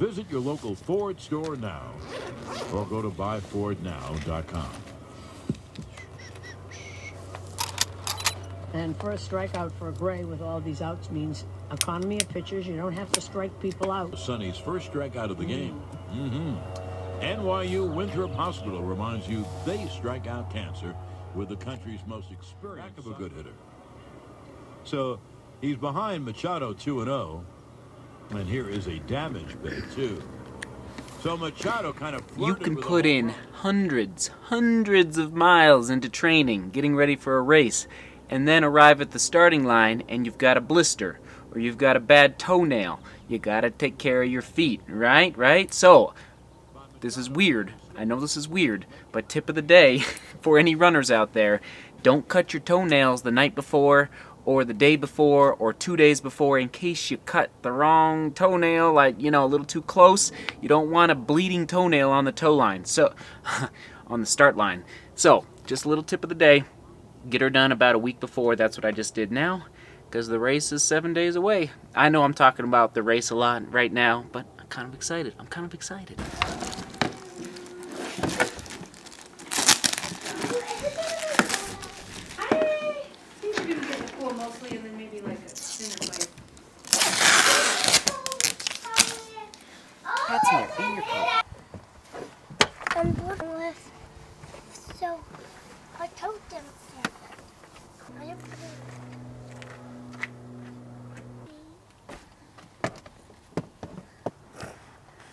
Visit your local Ford store now, or go to buyfordnow.com. And first strikeout for Gray with all these outs means economy of pitchers. You don't have to strike people out. Sonny's first strikeout of the game. NYU Winthrop Hospital reminds you they strike out cancer with the country's most experienced. Back of a good hitter. So he's behind Machado 2-0. And here is a damage bay, too. So Machado kind of flirted. You can put in hundreds of miles into training, getting ready for a race, and then arrive at the starting line and you've got a blister, or you've got a bad toenail. You gotta take care of your feet, right? So, this is weird. I know this is weird, but tip of the day for any runners out there, don't cut your toenails the night before, or the day before, or 2 days before, in case you cut the wrong toenail, like, you know, a little too close. You don't want a bleeding toenail on the toe line, so, on the start line. So, just a little tip of the day. Get her done about a week before. That's what I just did now, because the race is 7 days away. I know I'm talking about the race a lot right now, but I'm kind of excited.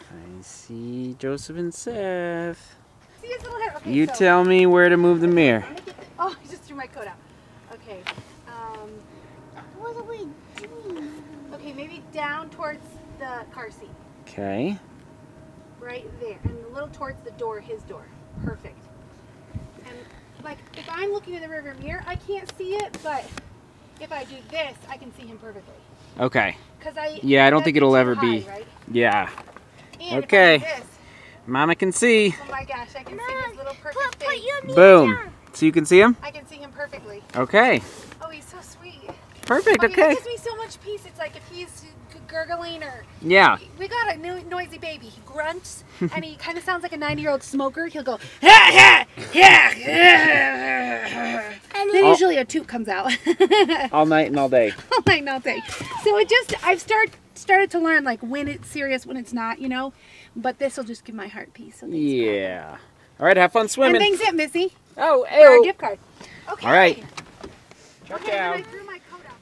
I see Joseph and Seth. See his little head. Okay, you tell me where to move the mirror. Oh, I just threw my coat out. Okay. What are we doing? Okay, maybe down towards the car seat. Okay. Right there. And a little towards the door, his door. Perfect. And like, if I'm looking in the rearview mirror, I can't see it, but if I do this, I can see him perfectly. Okay. Because I don't think it'll ever be. Right? Yeah. And okay, Mama can see. Oh my gosh, I can see his little perfect face. Boom. So you can see him? I can see him perfectly. Okay. Oh, he's so sweet. Perfect, okay. It gives me so much peace. It's like if he's gurgling or... Yeah. We got a noisy baby. He grunts, and he kind of sounds like a 90-year-old smoker. He'll go, and then usually a toot comes out. All night and all day. All night and all day. So it just, I've started to learn like when it's serious, when it's not, you know, but this will just give my heart peace. So yeah. All right, have fun swimming. And things it, Missy. Oh, hey. Our gift card. Okay. All right. Okay, I threw my coat out.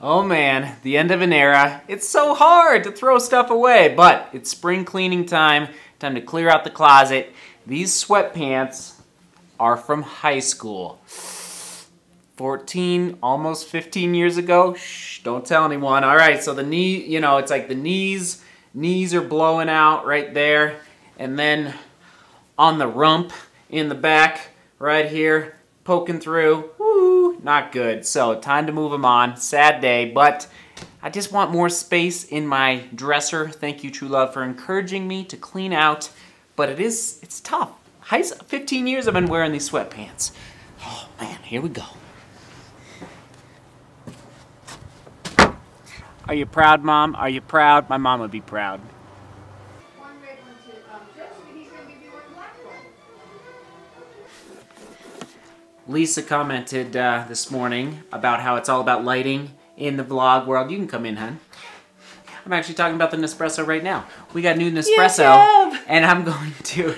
Oh man, the end of an era. It's so hard to throw stuff away, but it's spring cleaning time. Time to clear out the closet. These sweatpants are from high school. 14, almost 15 years ago. Shh, don't tell anyone. All right, so the knee, you know, it's like the knees are blowing out right there. And then on the rump in the back right here, poking through. Woo, not good. So time to move them on. Sad day, but I just want more space in my dresser. Thank you, True Love, for encouraging me to clean out. But it's tough. 15 years I've been wearing these sweatpants. Oh man, here we go. Are you proud, Mom? Are you proud? My mom would be proud. One red, one two. Joseph, he's going to give you one black one. Lisa commented this morning about how it's all about lighting in the vlog world. You can come in, hon. I'm actually talking about the Nespresso right now. We got new Nespresso, and I'm going to,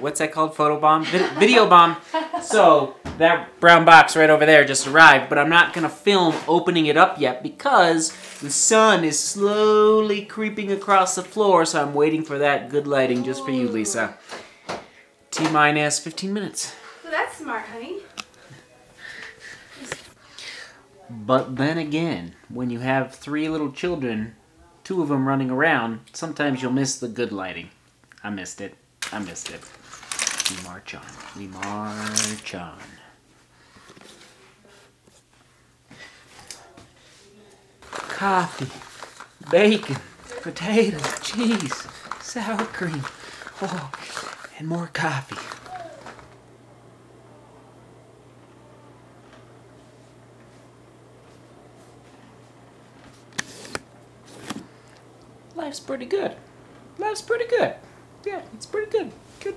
what's that called, photobomb? Video bomb. So that brown box right over there just arrived, but I'm not gonna film opening it up yet because the sun is slowly creeping across the floor, so I'm waiting for that good lighting just for you, Lisa. T-minus 15 minutes. Well, that's smart, honey. But then again, when you have three little children, two of them running around, sometimes you'll miss the good lighting. I missed it. I missed it. We march on. We march on. Coffee, bacon, potatoes, cheese, sour cream, oh, and more coffee. Life's pretty good. Life's pretty good. Yeah, it's pretty good. Good.